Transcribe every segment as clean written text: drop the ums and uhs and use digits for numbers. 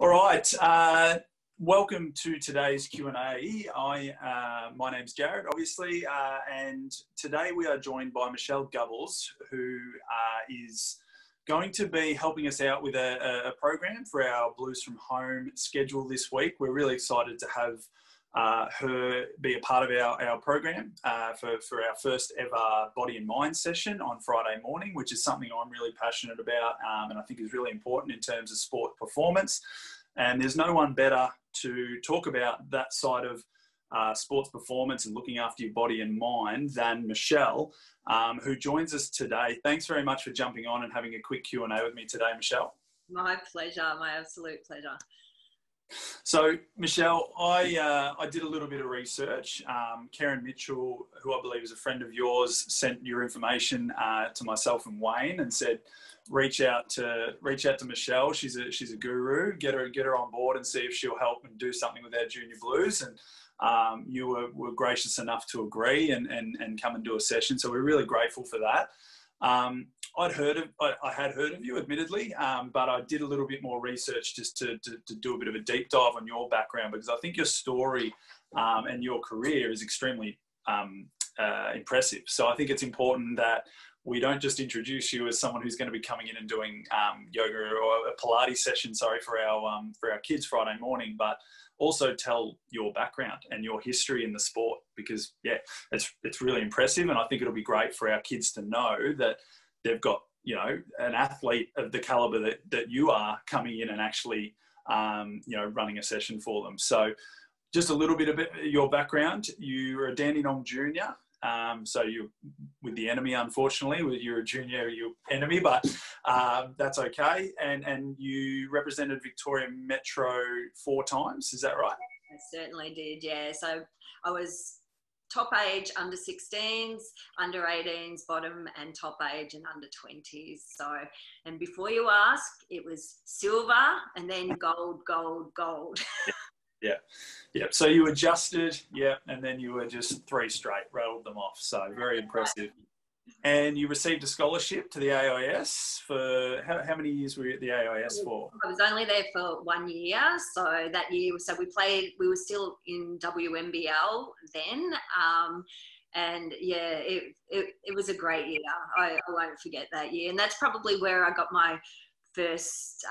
All right, welcome to today's Q&A. My name's Jared, obviously, and today we are joined by Michelle Gubbels, who is going to be helping us out with a program for our Blues from Home schedule this week. We're really excited to have her be a part of our program for our first ever Body and Mind session on Friday morning, which is something I'm really passionate about and I think is really important in terms of sport performance. And there's no one better to talk about that side of sports performance and looking after your body and mind than Michelle, who joins us today. Thanks very much for jumping on and having a quick Q&A with me today, Michelle. My pleasure, my absolute pleasure. So, Michelle, I did a little bit of research. Karen Mitchell, who I believe is a friend of yours, sent your information to myself and Wayne and said, reach out to Michelle. She's a guru. Get her on board and see if she'll help and do something with our junior blues. And you were gracious enough to agree and come and do a session. So we're really grateful for that. I had heard of you, admittedly, but I did a little bit more research just to do a bit of a deep dive on your background, because I think your story and your career is extremely impressive. So I think it's important that we don't just introduce you as someone who's going to be coming in and doing yoga or a Pilates session, sorry, for our kids Friday morning, but also tell your background and your history in the sport, because, yeah, it's really impressive. And I think it'll be great for our kids to know that they've got, you know, an athlete of the caliber that you are coming in and actually, you know, running a session for them. So just a little bit of your background. You're a Dandenong junior. So you're with the enemy, unfortunately. You're a junior, you're enemy, but that's okay. And you represented Victoria Metro 4 times, is that right? I certainly did, yeah. So I was top age under 16s, under 18s, bottom and top age, and under 20s. So, and before you ask, it was silver and then gold, gold, gold. Yeah, yeah. So you adjusted, yeah, and then you were just 3 straight, rattled them off. So very impressive. And you received a scholarship to the AIS for how many years were you at the AIS for? I was only there for 1 year. So that year, so we played. We were still in WNBL then, and yeah, it was a great year. I won't forget that year, and that's probably where I got my first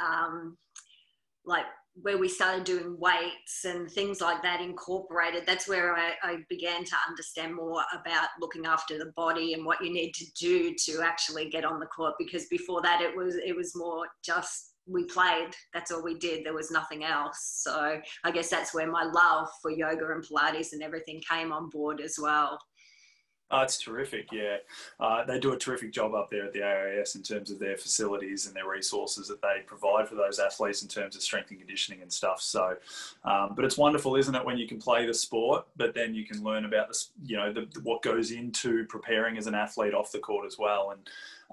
where we started doing weights and things like that incorporated. That's where I began to understand more about looking after the body and what you need to do to actually get on the court, because before that it was more just we played. That's all we did. There was nothing else. So I guess that's where my love for yoga and Pilates and everything came on board as well. Oh, it's terrific, yeah. They do a terrific job up there at the AIS in terms of their facilities and their resources that they provide for those athletes in terms of strength and conditioning and stuff. So, but it's wonderful, isn't it, when you can play the sport, but then you can learn about this, you know, what goes into preparing as an athlete off the court as well.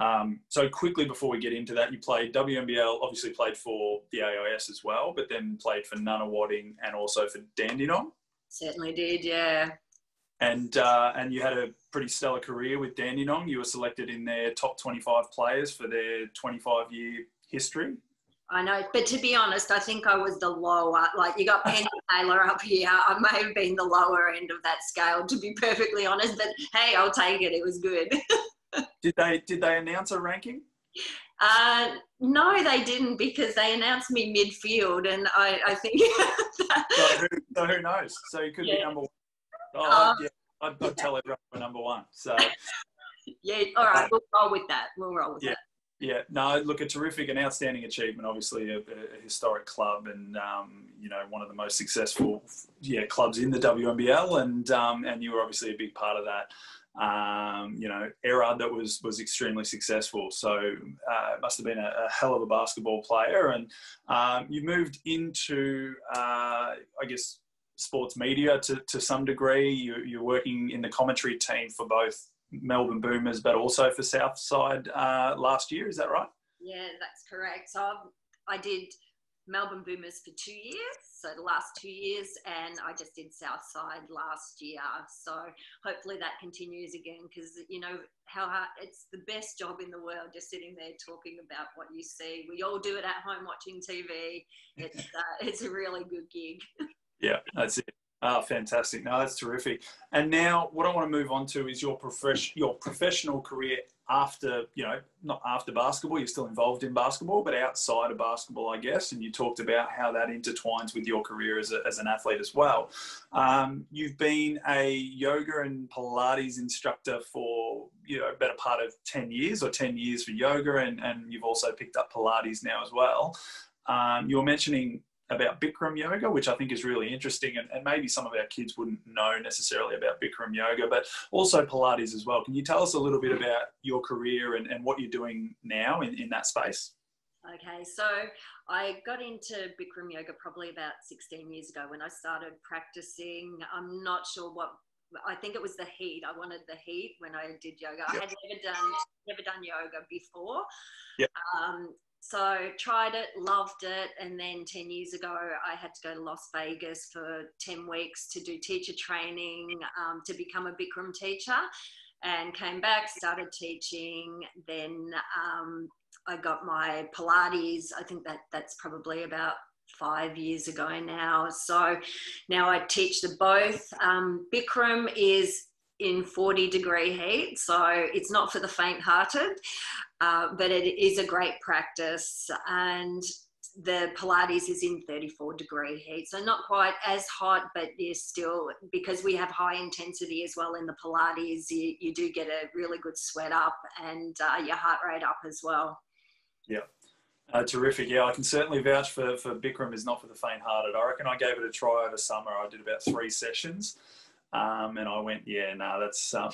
And so quickly before we get into that, you played WNBL, obviously played for the AIS as well, but then played for Nunawading and also for Dandenong. Certainly did, yeah. And you had a pretty stellar career with Dandenong. You were selected in their top 25 players for their 25-year history. I know, but to be honest, I think I was the lower. Like, you got Penny Taylor up here. I may have been the lower end of that scale, to be perfectly honest. But hey, I'll take it. It was good. Did they announce a ranking? No, they didn't, because they announced me midfield, and I think. so who knows? So you could be number one. Oh, yeah, I'd tell everyone we're number one. So yeah, all right, we'll roll with that. We'll roll with that. Yeah, no, look, a terrific and outstanding achievement, obviously, a historic club and, you know, one of the most successful, yeah, clubs in the WNBL, and you were obviously a big part of that, you know, era that was extremely successful. So it must have been a hell of a basketball player. And you moved into, I guess, sports media to some degree. You're working in the commentary team for both Melbourne Boomers, but also for Southside last year. Is that right? Yeah, that's correct. So I did Melbourne Boomers for 2 years, so the last 2 years, and I just did Southside last year. So hopefully that continues again, because you know how hard, it's the best job in the world, just sitting there talking about what you see. We all do it at home watching TV. It's a really good gig. Yeah, that's it. Oh, fantastic. No, that's terrific. And now what I want to move on to is your professional career after, you know, not after basketball, you're still involved in basketball, but outside of basketball, I guess. And you talked about how that intertwines with your career as, as an athlete as well. You've been a yoga and Pilates instructor for, you know, better part of 10 years or 10 years for yoga. And you've also picked up Pilates now as well. You're mentioning about Bikram yoga, which I think is really interesting, and maybe some of our kids wouldn't know necessarily about Bikram yoga, but also Pilates as well. Can you tell us a little bit about your career and what you're doing now in that space? Okay, so I got into Bikram yoga probably about 16 years ago when I started practicing. I'm not sure what, I think it was the heat. I wanted the heat when I did yoga. Yep. I had never done yoga before. Yep. So tried it, loved it, and then 10 years ago I had to go to Las Vegas for 10 weeks to do teacher training to become a Bikram teacher, and came back, started teaching. Then I got my Pilates, I think that's probably about 5 years ago now. So now I teach the both. Bikram is in 40-degree heat, so it's not for the faint-hearted, but it is a great practice. And the Pilates is in 34-degree heat, so not quite as hot, but there's still, because we have high intensity as well in the Pilates, you do get a really good sweat up and your heart rate up as well. Yeah. Terrific. Yeah, I can certainly vouch for Bikram is not for the faint-hearted. I reckon I gave it a try over summer. I did about 3 sessions. And I went, yeah, no, that's, I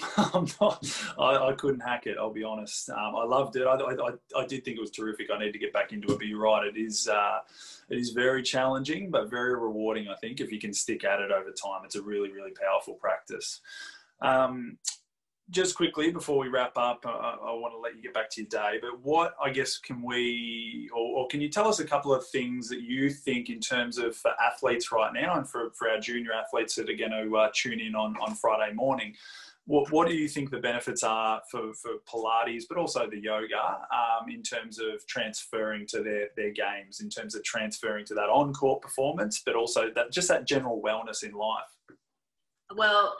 couldn't hack it. I'll be honest. I loved it. I did think it was terrific. I need to get back into it, but you're right. It is very challenging, but very rewarding. I think if you can stick at it over time, it's a really, really powerful practice. Just quickly before we wrap up, I want to let you get back to your day, but what, I guess, can we, or can you tell us a couple of things that you think in terms of for athletes right now and for our junior athletes that are going to tune in on Friday morning? What do you think the benefits are for Pilates, but also the yoga in terms of transferring to their games, in terms of transferring to that on-court performance, but also that, just that general wellness in life? Well,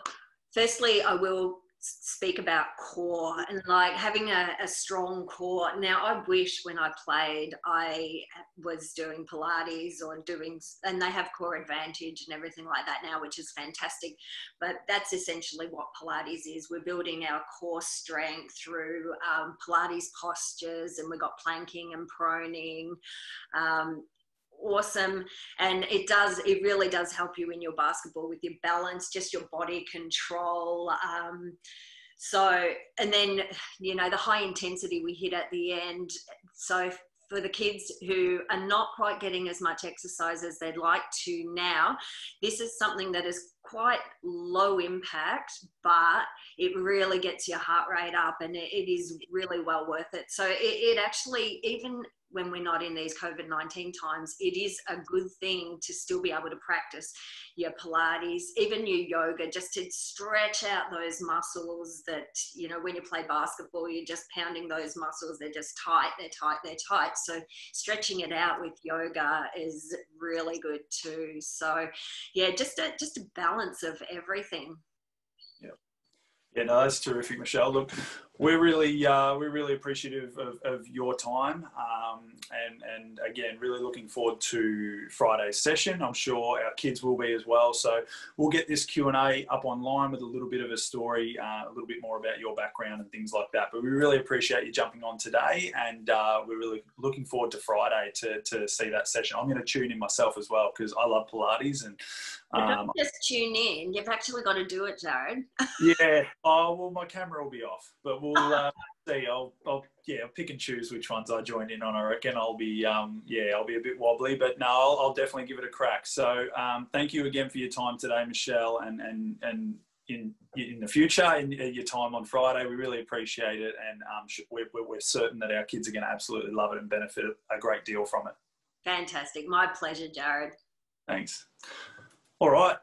firstly, I will speak about core and like having a strong core. Now I wish when I played I was doing Pilates or doing, and they have Core Advantage and everything like that now, which is fantastic, but that's essentially what Pilates is. We're building our core strength through Pilates postures, and we've got planking and proning. Awesome. And it really does help you in your basketball with your balance, just your body control. So, and then, you know, the high intensity we hit at the end. So for the kids who are not quite getting as much exercise as they'd like to now, this is something that is quite low impact, but it really gets your heart rate up, and it is really well worth it. So it actually, even when we're not in these COVID-19 times, it is a good thing to still be able to practice your Pilates, even your yoga, just to stretch out those muscles that, you know, when you play basketball, you're just pounding those muscles. They're just tight, they're tight, they're tight. So stretching it out with yoga is really good too. So yeah, just a balance of everything. Yeah, no, that's terrific, Michelle. Look, we're really appreciative of your time, and again, really looking forward to Friday's session. I'm sure our kids will be as well. So we'll get this Q&A up online with a little bit of a story, a little bit more about your background and things like that. But we really appreciate you jumping on today, and we're really looking forward to Friday to see that session. I'm going to tune in myself as well, because I love Pilates, and don't just tune in. You've actually got to do it, Jared. Yeah. Oh, well, my camera will be off, but we'll see. I'll pick and choose which ones I join in on. I reckon I'll be, I'll be a bit wobbly, but no, I'll definitely give it a crack. So thank you again for your time today, Michelle, and in the future, in your time on Friday. We really appreciate it, and we're certain that our kids are going to absolutely love it and benefit a great deal from it. Fantastic. My pleasure, Jared. Thanks. All right.